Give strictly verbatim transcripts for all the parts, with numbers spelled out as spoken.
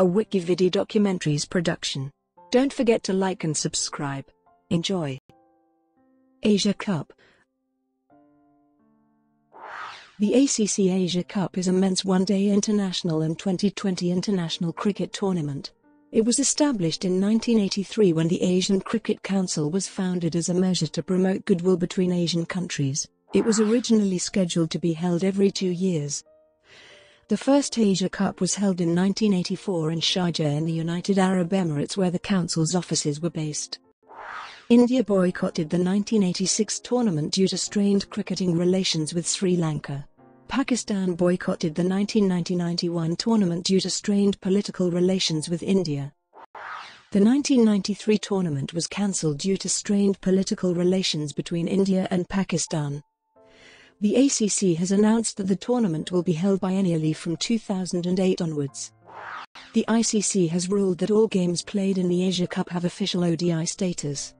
a WikiVidi documentaries production. Don't forget to like and subscribe. Enjoy. Asia Cup. The I C C Asia Cup is a men's one-day international and twenty twenty international cricket tournament. It was established in nineteen eighty-three when the Asian Cricket Council was founded as a measure to promote goodwill between Asian countries. It was originally scheduled to be held every two years. The first Asia Cup was held in nineteen eighty-four in Sharjah in the United Arab Emirates, where the council's offices were based. India boycotted the nineteen eighty-six tournament due to strained cricketing relations with Sri Lanka. Pakistan boycotted the nineteen ninety to ninety-one tournament due to strained political relations with India. The nineteen ninety-three tournament was cancelled due to strained political relations between India and Pakistan. The I C C has announced that the tournament will be held biennially from two thousand eight onwards. The I C C has ruled that all games played in the Asia Cup have official O D I status.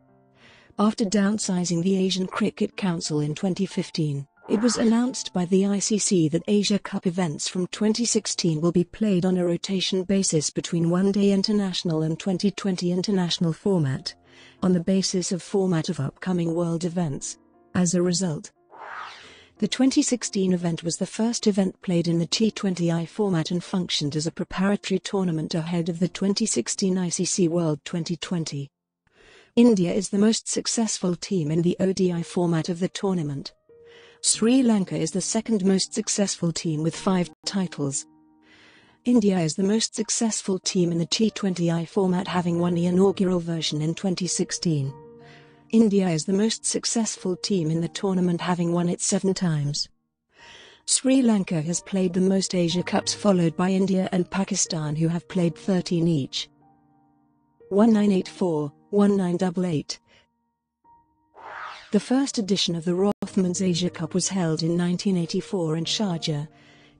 After downsizing the Asian Cricket Council in twenty fifteen, it was announced by the I C C that Asia Cup events from twenty sixteen will be played on a rotation basis between one-day international and twenty twenty international format, on the basis of format of upcoming world events. As a result, the twenty sixteen event was the first event played in the T twenty I format and functioned as a preparatory tournament ahead of the twenty sixteen I C C World twenty twenty. India is the most successful team in the O D I format of the tournament. Sri Lanka is the second most successful team with five titles. India is the most successful team in the T twenty I format, having won the inaugural version in twenty sixteen. India is the most successful team in the tournament, having won it seven times. Sri Lanka has played the most Asia Cups, followed by India and Pakistan, who have played thirteen each. nineteen eighty-four to nineteen eighty-eight. The first edition of the Rothmans Asia Cup was held in nineteen eighty-four in Sharjah,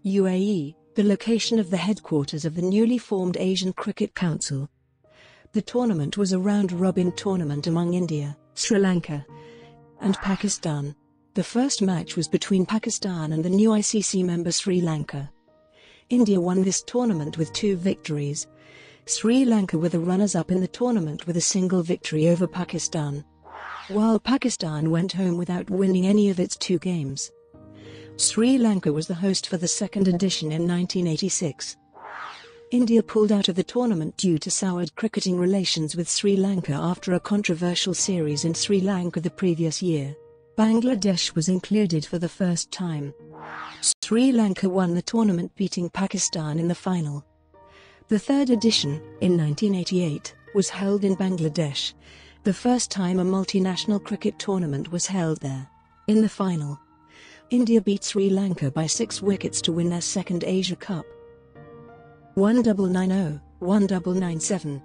U A E, the location of the headquarters of the newly formed Asian Cricket Council. The tournament was a round-robin tournament among India, Sri Lanka, and Pakistan. The first match was between Pakistan and the new I C C member Sri Lanka. India won this tournament with two victories. Sri Lanka were the runners-up in the tournament with a single victory over Pakistan, while Pakistan went home without winning any of its two games. Sri Lanka was the host for the second edition in nineteen eighty-six. India pulled out of the tournament due to soured cricketing relations with Sri Lanka after a controversial series in Sri Lanka the previous year. Bangladesh was included for the first time. Sri Lanka won the tournament, beating Pakistan in the final. The third edition, in nineteen eighty-eight, was held in Bangladesh. The first time a multinational cricket tournament was held there. In the final, India beat Sri Lanka by six wickets to win their second Asia Cup. nineteen ninety to nineteen ninety-seven.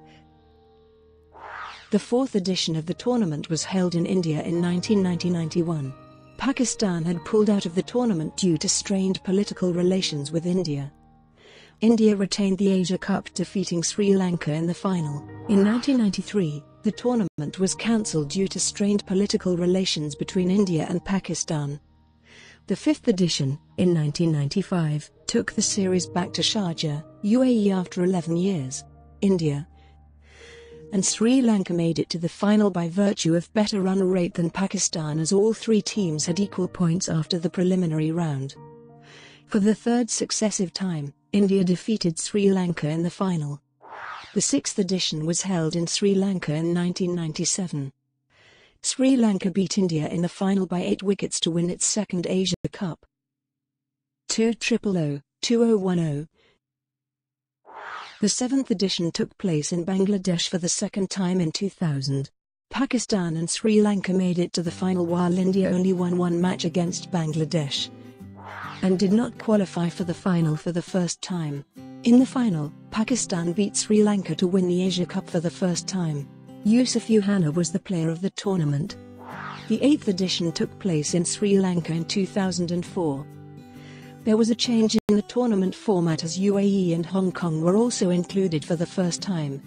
The fourth edition of the tournament was held in India in nineteen ninety to ninety-one. Pakistan had pulled out of the tournament due to strained political relations with India. India retained the Asia Cup, defeating Sri Lanka in the final. In nineteen ninety-three, the tournament was cancelled due to strained political relations between India and Pakistan. The fifth edition, in nineteen ninety-five, took the series back to Sharjah, U A E after eleven years. India and Sri Lanka made it to the final by virtue of better run rate than Pakistan, as all three teams had equal points after the preliminary round. For the third successive time, India defeated Sri Lanka in the final. The sixth edition was held in Sri Lanka in nineteen ninety-seven. Sri Lanka beat India in the final by eight wickets to win its second Asia Cup. two thousand, two thousand ten. The seventh edition took place in Bangladesh for the second time in two thousand. Pakistan and Sri Lanka made it to the final, while India only won one match against Bangladesh and did not qualify for the final for the first time. In the final, Pakistan beat Sri Lanka to win the Asia Cup for the first time. Yousuf Youhana was the player of the tournament. The eighth edition took place in Sri Lanka in two thousand four. There was a change in the tournament format, as U A E and Hong Kong were also included for the first time,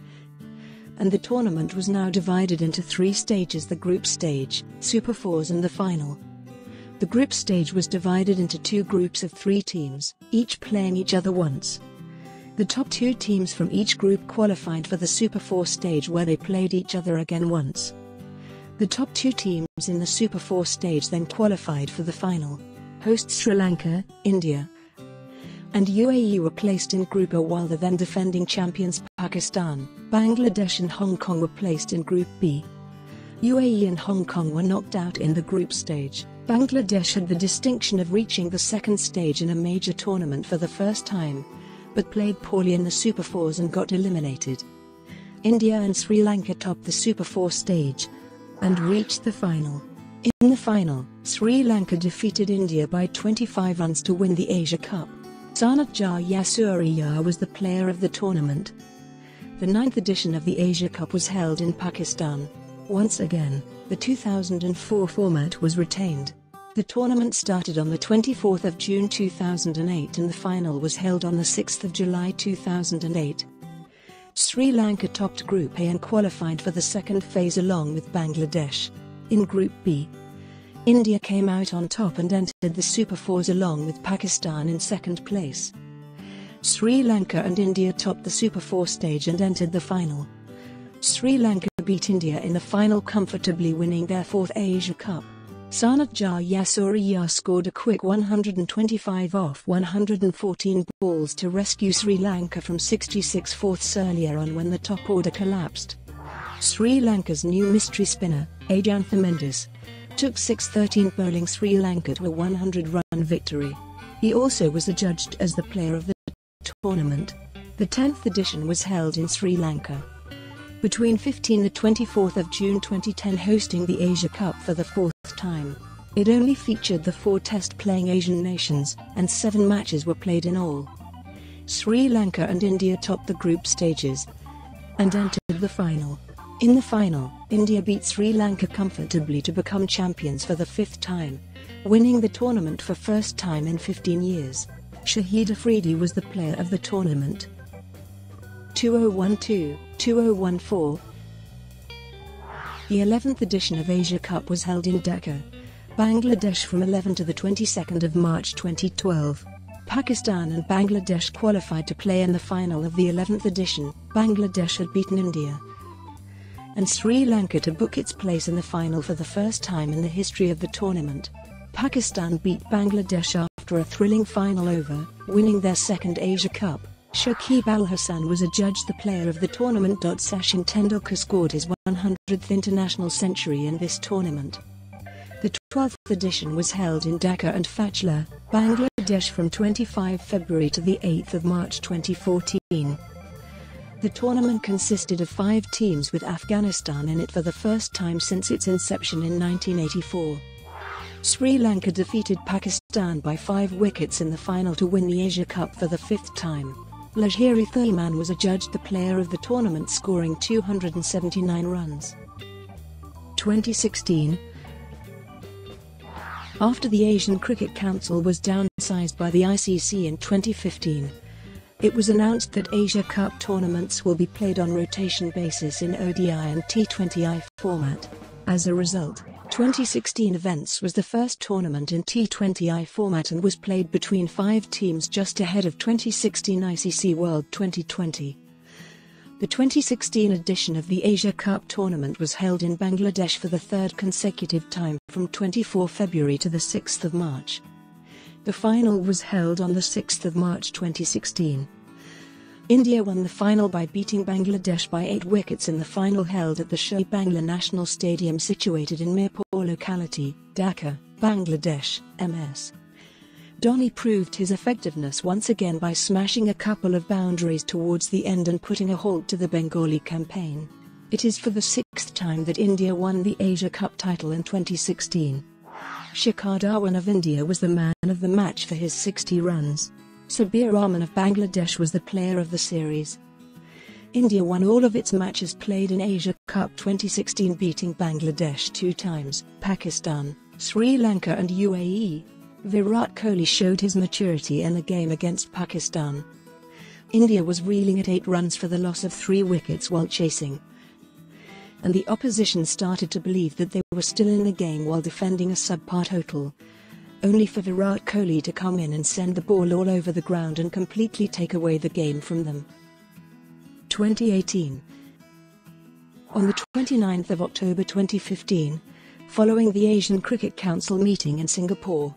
and the tournament was now divided into three stages: the group stage, Super Fours and the final. The group stage was divided into two groups of three teams, each playing each other once. The top two teams from each group qualified for the Super four stage, where they played each other again once. The top two teams in the Super four stage then qualified for the final. Hosts Sri Lanka, India, and U A E were placed in Group A, while the then defending champions Pakistan, Bangladesh and Hong Kong were placed in Group B. U A E and Hong Kong were knocked out in the group stage. Bangladesh had the distinction of reaching the second stage in a major tournament for the first time, but played poorly in the Super fours and got eliminated. India and Sri Lanka topped the Super four stage and reached the final. In the final, Sri Lanka defeated India by twenty-five runs to win the Asia Cup. Sanath Jayasuriya was the player of the tournament. The ninth edition of the Asia Cup was held in Pakistan. Once again, the two thousand four format was retained. The tournament started on the twenty-fourth of June two thousand eight and the final was held on the sixth of July two thousand eight. Sri Lanka topped Group A and qualified for the second phase along with Bangladesh. In Group B, India came out on top and entered the Super fours along with Pakistan in second place. Sri Lanka and India topped the Super four stage and entered the final. Sri Lanka beat India in the final, comfortably winning their fourth Asia Cup. Sanath Jayasuriya scored a quick one hundred twenty-five off one hundred fourteen balls to rescue Sri Lanka from sixty-six fourths earlier on when the top order collapsed. Sri Lanka's new mystery spinner, Ajantha Mendis, took six thirteen bowling Sri Lanka to a one hundred run victory. He also was adjudged as the player of the tournament. The tenth edition was held in Sri Lanka between fifteenth and twenty-fourth of June twenty ten, hosting the Asia Cup for the fourth time. It only featured the four test-playing Asian nations, and seven matches were played in all. Sri Lanka and India topped the group stages and entered the final. In the final, India beat Sri Lanka comfortably to become champions for the fifth time, winning the tournament for first time in fifteen years. Shahid Afridi was the player of the tournament. two thousand twelve to two thousand fourteen. The eleventh edition of Asia Cup was held in Dhaka, Bangladesh from eleven to the twenty-second of March twenty twelve. Pakistan and Bangladesh qualified to play in the final of the eleventh edition. Bangladesh had beaten India and Sri Lanka to book its place in the final for the first time in the history of the tournament. Pakistan beat Bangladesh after a thrilling final over, winning their second Asia Cup. Shakib Al Hasan was adjudged the player of the tournament. Sachin Tendulkar scored his one hundredth international century in this tournament. The twelfth edition was held in Dhaka and Fachla, Bangladesh from twenty-fifth of February to the eighth of March twenty fourteen. The tournament consisted of five teams, with Afghanistan in it for the first time since its inception in nineteen eighty-four. Sri Lanka defeated Pakistan by five wickets in the final to win the Asia Cup for the fifth time. Lahiri Thurman was adjudged the player of the tournament, scoring two hundred seventy-nine runs. twenty sixteen. After the Asian Cricket Council was downsized by the I C C in twenty fifteen, it was announced that Asia Cup tournaments will be played on rotation basis in O D I and T twenty I format. As a result, twenty sixteen events was the first tournament in T twenty I format and was played between five teams, just ahead of twenty sixteen I C C World twenty twenty. The twenty sixteen edition of the Asia Cup tournament was held in Bangladesh for the third consecutive time, from twenty-fourth of February to the sixth of March. The final was held on the sixth of March twenty sixteen. India won the final by beating Bangladesh by eight wickets in the final held at the Sher-e-Bangla National Stadium situated in Mirpur locality, Dhaka, Bangladesh. M S Dhoni proved his effectiveness once again by smashing a couple of boundaries towards the end and putting a halt to the Bengali campaign. It is for the sixth time that India won the Asia Cup title in twenty sixteen. Shikhar Dhawan of India was the man of the match for his sixty runs. Sabir Rahman of Bangladesh was the player of the series. India won all of its matches played in Asia Cup twenty sixteen, beating Bangladesh two times, Pakistan, Sri Lanka and U A E. Virat Kohli showed his maturity in the game against Pakistan. India was reeling at eight runs for the loss of three wickets while chasing, and the opposition started to believe that they were still in the game while defending a subpar total. only for Virat Kohli to come in and send the ball all over the ground and completely take away the game from them. twenty eighteen. On the twenty-ninth of October twenty fifteen, following the Asian Cricket Council meeting in Singapore,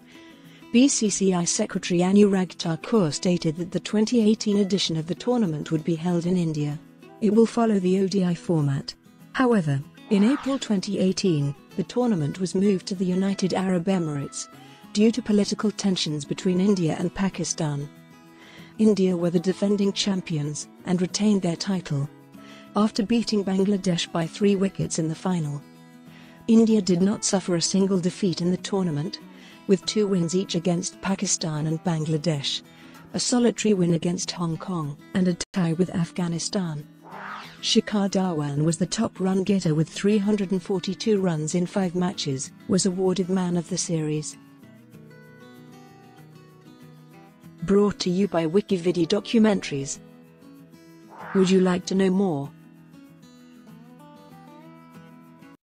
B C C I Secretary Anurag Thakur stated that the twenty eighteen edition of the tournament would be held in India. It will follow the O D I format. However, in April twenty eighteen, the tournament was moved to the United Arab Emirates due to political tensions between India and Pakistan. India were the defending champions and retained their title after beating Bangladesh by three wickets in the final. India did not suffer a single defeat in the tournament, with two wins each against Pakistan and Bangladesh, a solitary win against Hong Kong, and a tie with Afghanistan. Shikhar Dhawan was the top run-getter with three hundred forty-two runs in five matches, was awarded Man of the Series. Brought to you by WikiVidi Documentaries. Would you like to know more?